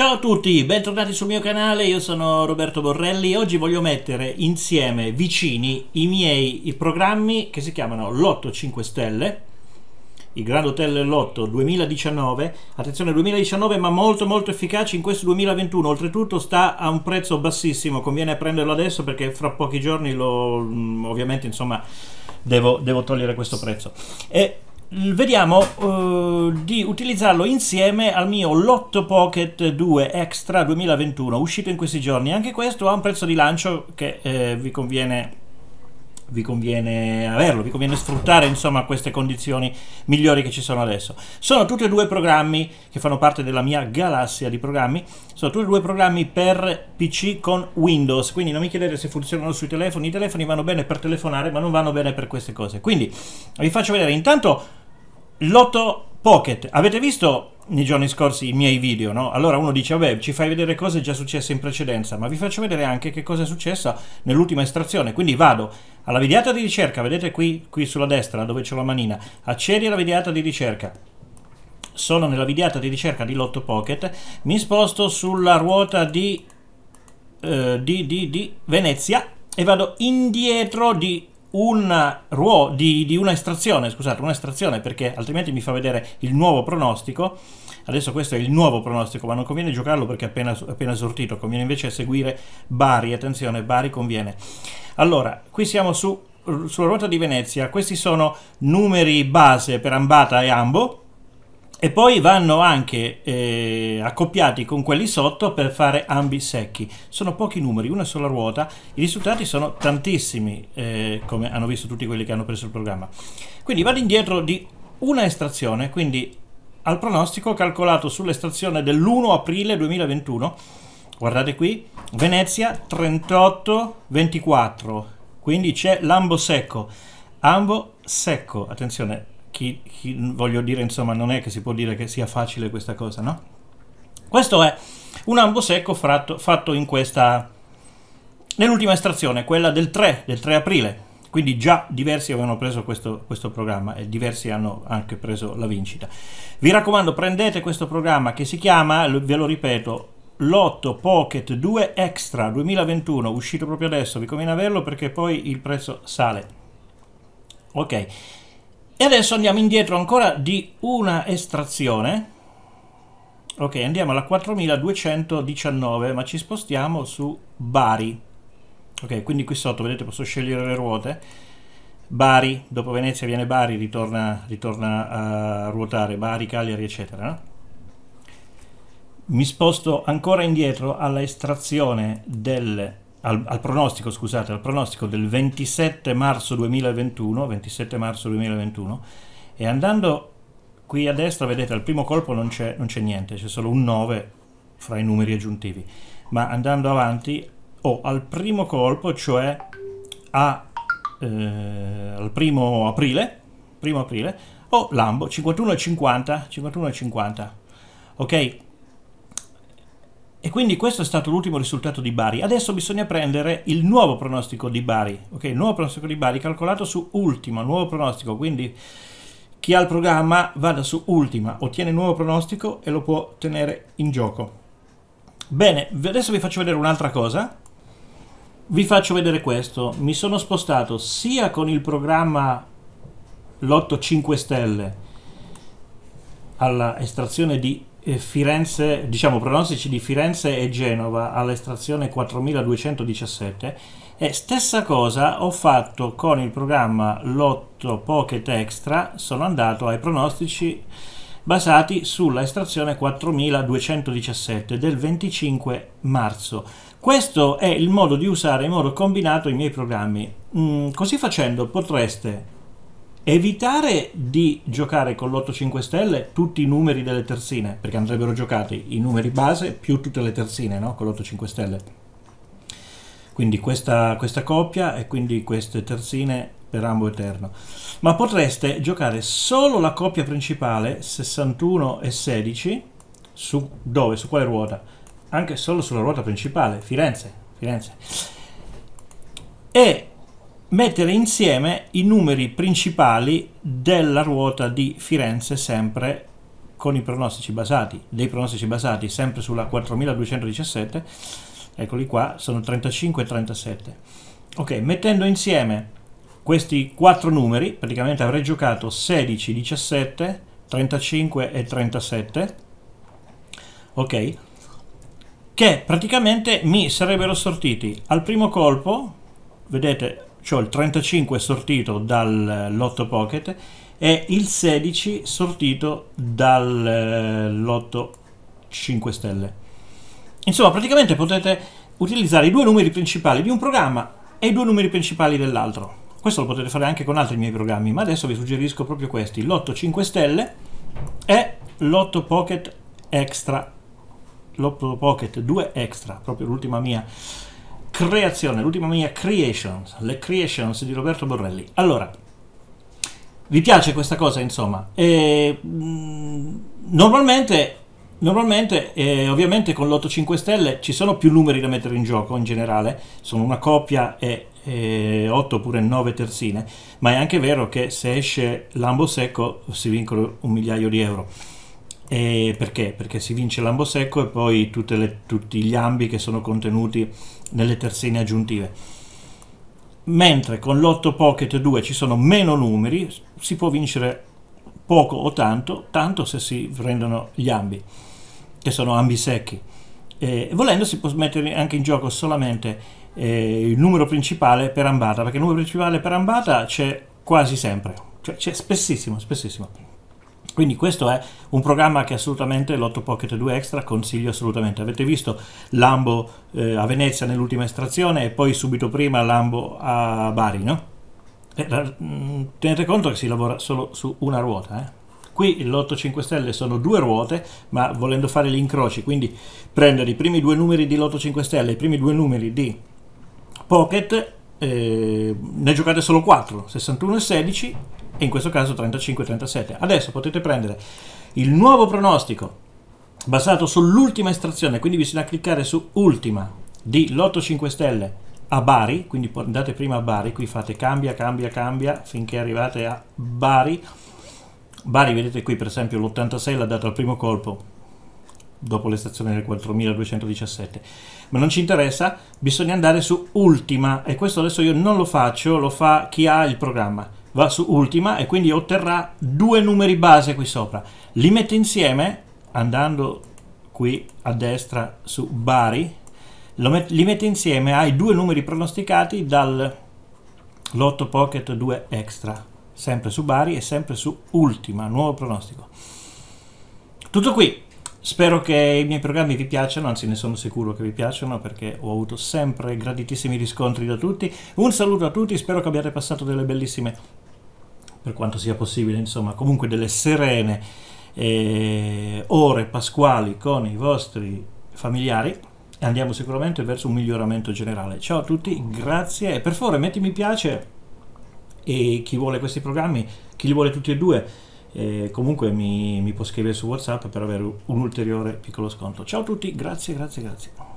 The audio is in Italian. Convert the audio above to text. Ciao a tutti, bentornati sul mio canale, io sono Roberto Borrelli. Oggi voglio mettere insieme, vicini, i miei programmi che si chiamano Lotto 5 Stelle, il Gran Hotel Lotto 2019, attenzione 2019, ma molto efficace in questo 2021, oltretutto sta a un prezzo bassissimo, conviene prenderlo adesso perché fra pochi giorni lo, ovviamente insomma devo togliere questo prezzo. E vediamo di utilizzarlo insieme al mio Lotto Pocket 2 Extra 2021 uscito in questi giorni. Anche questo ha un prezzo di lancio che vi conviene averlo, vi conviene sfruttare insomma queste condizioni migliori che ci sono adesso. Sono tutti e due programmi che fanno parte della mia galassia di programmi, sono tutti e due programmi per PC con Windows, quindi non mi chiedete se funzionano sui telefoni, i telefoni vanno bene per telefonare ma non vanno bene per queste cose. Quindi vi faccio vedere intanto Lotto Pocket. Avete visto nei giorni scorsi i miei video, no? Allora uno dice vabbè, ci fai vedere cose già successe in precedenza, ma vi faccio vedere anche che cosa è successo nell'ultima estrazione. Quindi vado alla videata di ricerca, vedete qui sulla destra dove c'è la manina, accedi alla videata di ricerca. Sono nella videata di ricerca di Lotto Pocket, mi sposto sulla ruota di Venezia e vado indietro di una estrazione, scusate, un'estrazione, perché altrimenti mi fa vedere il nuovo pronostico. Adesso questo è il nuovo pronostico, ma non conviene giocarlo perché è appena sortito, conviene invece seguire Bari, attenzione, Bari conviene. Allora, qui siamo sulla ruota di Venezia, questi sono numeri base per Ambata e Ambo, e poi vanno anche accoppiati con quelli sotto per fare ambi secchi. Sono pochi numeri, una sola ruota, i risultati sono tantissimi, come hanno visto tutti quelli che hanno preso il programma. Quindi vado indietro di una estrazione, quindi al pronostico calcolato sull'estrazione dell'1 aprile 2021, guardate qui, Venezia 38-24, quindi c'è l'ambo secco, ambo secco, attenzione. Voglio dire, insomma, non è che si può dire che sia facile questa cosa, no? Questo è un ambo secco fatto nell'ultima estrazione, quella del 3 aprile, quindi già diversi avevano preso questo programma e diversi hanno anche preso la vincita. Vi raccomando, prendete questo programma che si chiama, ve lo ripeto, Lotto Pocket 2 Extra 2021, uscito proprio adesso, vi conviene averlo perché poi il prezzo sale. Ok. E adesso andiamo indietro ancora di una estrazione, ok, andiamo alla 4219, ma ci spostiamo su Bari, ok, quindi qui sotto vedete posso scegliere le ruote, Bari, dopo Venezia viene Bari, ritorna a ruotare, Bari, Cagliari eccetera, no? Mi sposto ancora indietro alla estrazione al pronostico del 27 marzo 2021, e andando qui a destra vedete al primo colpo non c'è niente, c'è solo un 9 fra i numeri aggiuntivi, ma andando avanti al primo colpo, cioè al primo aprile l'ambo 51,50, ok. E quindi questo è stato l'ultimo risultato di Bari. Adesso bisogna prendere il nuovo pronostico di Bari, ok? Il nuovo pronostico di Bari calcolato su ultima, nuovo pronostico, quindi chi ha il programma vada su ultima, ottiene il nuovo pronostico e lo può tenere in gioco. Bene, adesso vi faccio vedere un'altra cosa, vi faccio vedere questo, mi sono spostato sia con il programma Lotto 5 Stelle alla estrazione di Firenze, diciamo pronostici di Firenze e Genova all'estrazione 4217, e stessa cosa ho fatto con il programma Lotto Pocket Extra, sono andato ai pronostici basati sulla estrazione 4217 del 25 marzo. Questo è il modo di usare in modo combinato i miei programmi. Così facendo potreste evitare di giocare con Lotto 5 Stelle tutti i numeri delle terzine, perché andrebbero giocati i numeri base più tutte le terzine, no? Con Lotto 5 Stelle. Quindi questa coppia e quindi queste terzine per ambo eterno. Ma potreste giocare solo la coppia principale 61 e 16 su dove? Su quale ruota? Anche solo sulla ruota principale, Firenze. E mettere insieme i numeri principali della ruota di Firenze sempre con i pronostici basati, sempre sulla 4217, eccoli qua, sono 35 e 37. Ok, mettendo insieme questi quattro numeri, praticamente avrei giocato 16, 17, 35 e 37, ok, che praticamente mi sarebbero sortiti al primo colpo, vedete, c'ho il 35 sortito dal Lotto Pocket e il 16 sortito dal Lotto 5 Stelle. Insomma, praticamente potete utilizzare i due numeri principali di un programma e i due numeri principali dell'altro. Questo lo potete fare anche con altri miei programmi, ma adesso vi suggerisco proprio questi, Lotto 5 Stelle e Lotto Pocket Extra, Lotto Pocket 2 Extra, proprio l'ultima mia creazione, l'ultima mia creations, le creations di Roberto Borrelli. Allora, vi piace questa cosa, insomma? E, normalmente ovviamente con Lotto 5 Stelle ci sono più numeri da mettere in gioco in generale, sono una coppia e 8 oppure 9 terzine, ma è anche vero che se esce l'ambo secco si vincono un migliaio di euro. E perché? Perché si vince l'ambo secco e poi tutti gli ambi che sono contenuti nelle terzine aggiuntive, mentre con Lotto Pocket 2 ci sono meno numeri, si può vincere poco o tanto se si prendono gli ambi, che sono ambi secchi, e volendo si può mettere anche in gioco solamente il numero principale per ambata, perché il numero principale per ambata c'è quasi sempre, cioè c'è spessissimo. Quindi questo è un programma che assolutamente, Lotto Pocket 2 Extra, consiglio assolutamente. Avete visto l'ambo a Venezia nell'ultima estrazione e poi subito prima l'ambo a Bari, no? Tenete conto che si lavora solo su una ruota, Qui il Lotto 5 Stelle sono due ruote, ma volendo fare gli incroci, quindi prendere i primi due numeri di Lotto 5 Stelle e i primi due numeri di Pocket, ne giocate solo 4, 61 e 16, e in questo caso 35 e 37. Adesso potete prendere il nuovo pronostico basato sull'ultima estrazione, quindi bisogna cliccare su ultima di Lotto 5 Stelle a Bari, quindi andate prima a Bari, qui fate cambia finché arrivate a Bari. Bari, vedete qui per esempio l'86 l'ha dato al primo colpo dopo l'estazione del 4217, ma non ci interessa, bisogna andare su ultima, e questo adesso io non lo faccio, lo fa chi ha il programma, va su ultima e quindi otterrà due numeri base qui sopra, li mette insieme andando qui a destra su Bari, li mette insieme ai due numeri pronosticati dal Lotto Pocket 2 Extra, sempre su Bari e sempre su ultima, nuovo pronostico. Tutto qui. Spero che i miei programmi vi piacciono, anzi ne sono sicuro che vi piacciono, perché ho avuto sempre graditissimi riscontri da tutti. Un saluto a tutti, spero che abbiate passato delle bellissime, per quanto sia possibile, insomma, comunque delle serene ore pasquali con i vostri familiari. Andiamo sicuramente verso un miglioramento generale. Ciao a tutti, grazie e per favore metti mi piace, e chi vuole questi programmi, chi li vuole tutti e due, comunque mi può scrivere su WhatsApp per avere un ulteriore piccolo sconto. Ciao a tutti, grazie.